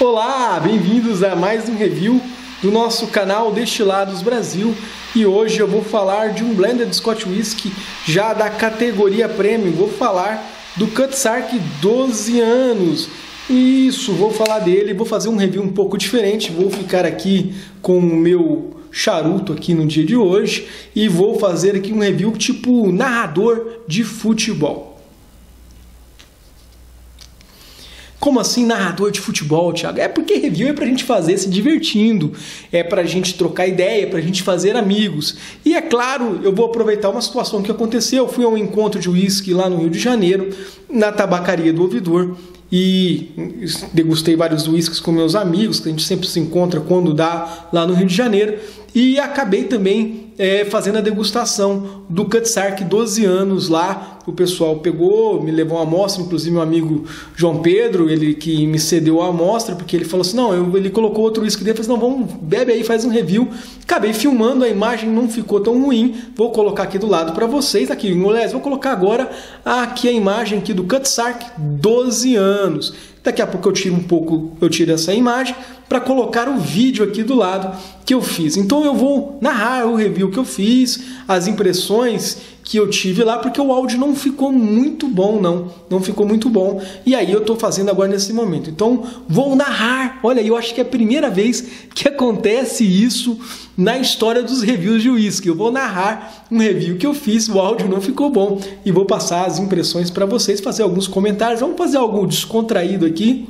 Olá, bem-vindos a mais um review do nosso canal Destilados Brasil, e hoje eu vou falar de um blended Scotch Whisky já da categoria Premium. Vou falar do Cutty Sark 12 anos. Isso, vou falar dele, vou fazer um review um pouco diferente, vou ficar aqui com o meu charuto aqui no dia de hoje e vou fazer aqui um review tipo narrador de futebol. Como assim narrador de futebol, Thiago? É porque review é pra gente fazer se divertindo, é pra gente trocar ideia, é pra gente fazer amigos. E é claro, eu vou aproveitar uma situação que aconteceu. Eu fui a um encontro de uísque lá no Rio de Janeiro, na tabacaria do Ouvidor, e degustei vários uísques com meus amigos, que a gente sempre se encontra quando dá lá no Rio de Janeiro. E acabei também fazendo a degustação do Cutty Sark 12 anos lá. O pessoal pegou, me levou uma amostra, inclusive meu amigo João Pedro, ele que me cedeu a amostra, porque ele falou assim, não, ele colocou outro uísque dele, eu falei, não, vamos, bebe aí, faz um review. Acabei filmando, a imagem não ficou tão ruim, vou colocar aqui do lado para vocês, aqui, moleque, vou colocar agora aqui a imagem aqui do Cutty Sark 12 anos. Daqui a pouco eu tiro essa imagem para colocar o vídeo aqui do lado que eu fiz. Então eu vou narrar o review que eu fiz, as impressões que eu tive lá, porque o áudio não ficou muito bom, não ficou muito bom. E aí eu estou fazendo agora nesse momento. Então vou narrar. Olha, eu acho que é a primeira vez que acontece isso na história dos reviews de uísque. Eu vou narrar um review que eu fiz, o áudio não ficou bom, e vou passar as impressões para vocês, fazer alguns comentários. Vamos fazer algo descontraído aqui,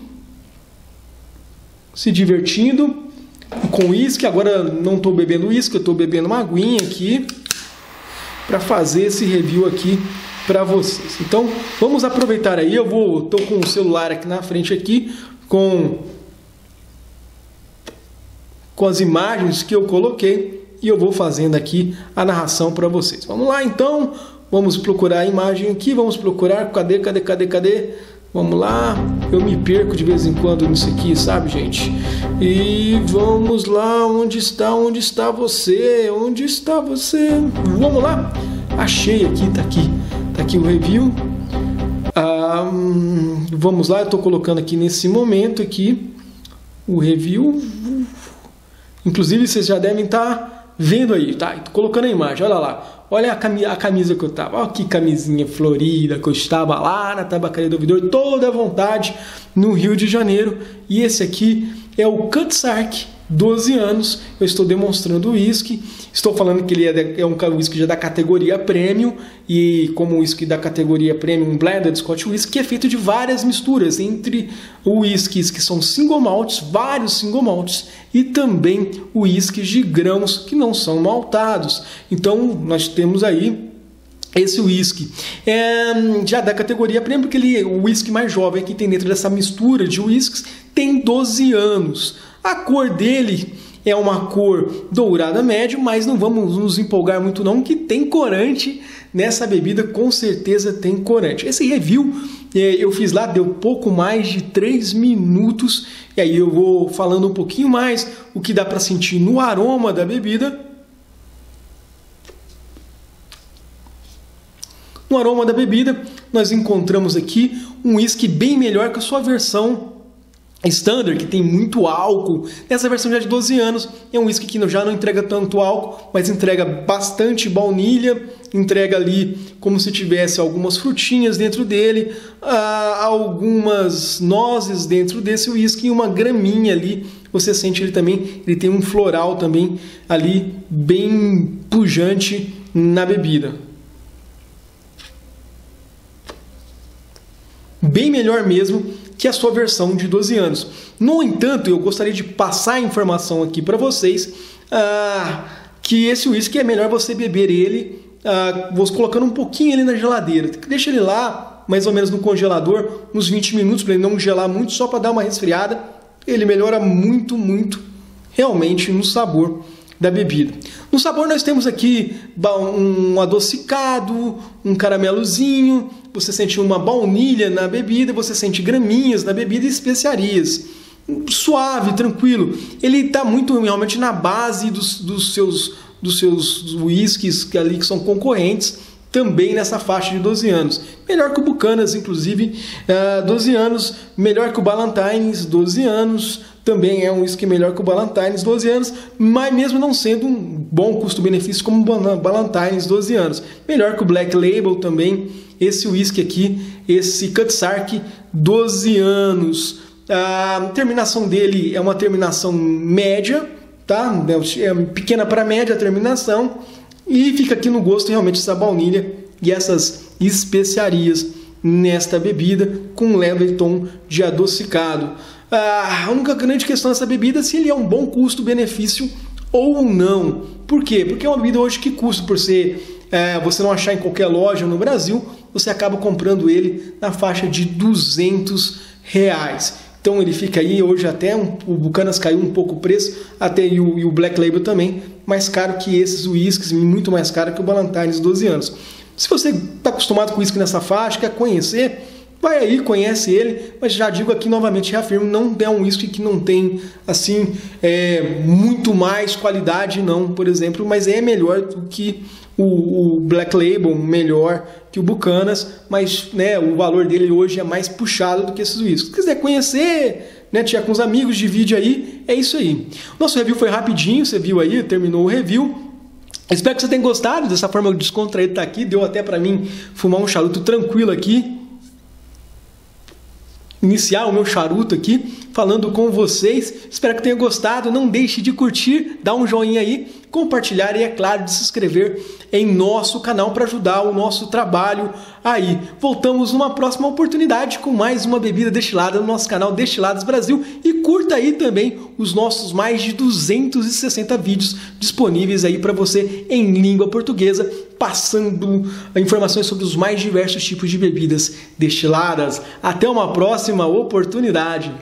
se divertindo com uísque. Agora não estou bebendo uísque, eu estou bebendo uma aguinha aqui para fazer esse review aqui para vocês. Então vamos aproveitar aí. Eu tô com o celular aqui na frente aqui com as imagens que eu coloquei, e eu vou fazendo aqui a narração para vocês. Vamos lá então, vamos procurar a imagem aqui, vamos procurar, cadê? Vamos lá, eu me perco de vez em quando nisso aqui, sabe, gente? E vamos lá, onde está você? Vamos lá, achei aqui, tá aqui o review. Vamos lá, eu tô colocando aqui nesse momento aqui o review. Inclusive vocês já devem estar vendo aí, tá? Tô colocando a imagem, olha lá. Olha a camisa que eu tava, olha que camisinha florida que eu estava lá na tabacaria do Ouvidor, toda à vontade no Rio de Janeiro. E esse aqui é o Cutty Sark 12 anos, eu estou demonstrando o uísque, estou falando que ele é um uísque já da categoria Premium, e como uísque da categoria Premium, blended Scotch Whisky, é feito de várias misturas entre uísques que são single malts, vários single malts, e também uísques de grãos que não são maltados. Então nós temos aí esse whisky já da categoria Premium, porque ele é o whisky mais jovem que tem dentro dessa mistura de whiskies, tem 12 anos. A cor dele é uma cor dourada médio, mas não vamos nos empolgar muito não, que tem corante nessa bebida, com certeza tem corante. Esse review eu fiz lá, deu pouco mais de 3 minutos, e aí eu vou falando um pouquinho mais o que dá para sentir no aroma da bebida. No aroma da bebida, nós encontramos aqui um uísque bem melhor que a sua versão standard, que tem muito álcool. Nessa versão já de 12 anos, é um uísque que já não entrega tanto álcool, mas entrega bastante baunilha, entrega ali como se tivesse algumas frutinhas dentro dele, algumas nozes dentro desse uísque e uma graminha ali. Você sente ele também, ele tem um floral também ali bem pujante na bebida. Bem melhor mesmo que a sua versão de 12 anos. No entanto, eu gostaria de passar a informação aqui para vocês que esse uísque é melhor você beber ele colocando um pouquinho ele na geladeira. Deixa ele lá mais ou menos no congelador uns 20 minutos para ele não gelar muito, só para dar uma resfriada. Ele melhora muito realmente no sabor da bebida. No sabor nós temos aqui um adocicado, um caramelozinho, você sente uma baunilha na bebida, você sente graminhas na bebida e especiarias. Suave, tranquilo. Ele está muito realmente na base dos seus whiskies que ali que são concorrentes, também nessa faixa de 12 anos. Melhor que o Buchanan's, inclusive, 12 anos. Melhor que o Ballantine's, 12 anos. Também é um whisky melhor que o Ballantine's, 12 anos. Mas mesmo não sendo um bom custo-benefício como o Ballantine's, 12 anos. Melhor que o Black Label também. Esse whisky aqui, esse Cutty Sark, 12 anos. A terminação dele é uma terminação média, tá? É pequena para média a terminação. E fica aqui no gosto realmente essa baunilha e essas especiarias nesta bebida com um leve tom de adocicado. A única grande questão dessa bebida é se ele é um bom custo-benefício ou não. Por quê? Porque é uma bebida hoje que custa, por ser você não achar em qualquer loja no Brasil, você acaba comprando ele na faixa de R$200. Então ele fica aí hoje até, o Buchanan's caiu um pouco o preço, até e o Black Label também, mais caro que esses whiskies, muito mais caro que o Ballantine's 12 anos. Se você está acostumado com whisky nessa faixa, quer conhecer, vai aí, conhece ele, mas já digo aqui novamente, reafirmo, não é um whisky que não tem, assim, muito mais qualidade não, por exemplo, mas é melhor do que o Black Label, melhor que o Buchanan's, mas né, o valor dele hoje é mais puxado do que esses whiskies. Se quiser conhecer, né, tiver com os amigos, divide aí, é isso aí. Nosso review foi rapidinho, você viu aí, terminou o review. Espero que você tenha gostado, dessa forma descontraída tá aqui, deu até para mim fumar um charuto tranquilo aqui. Iniciar o meu charuto aqui, falando com vocês. Espero que tenha gostado. Não deixe de curtir, dar um joinha aí, compartilhar e, é claro, de se inscrever em nosso canal para ajudar o nosso trabalho aí. Voltamos numa próxima oportunidade com mais uma bebida destilada no nosso canal Destilados Brasil. E curta aí também os nossos mais de 260 vídeos disponíveis aí para você em língua portuguesa, passando informações sobre os mais diversos tipos de bebidas destiladas. Até uma próxima oportunidade!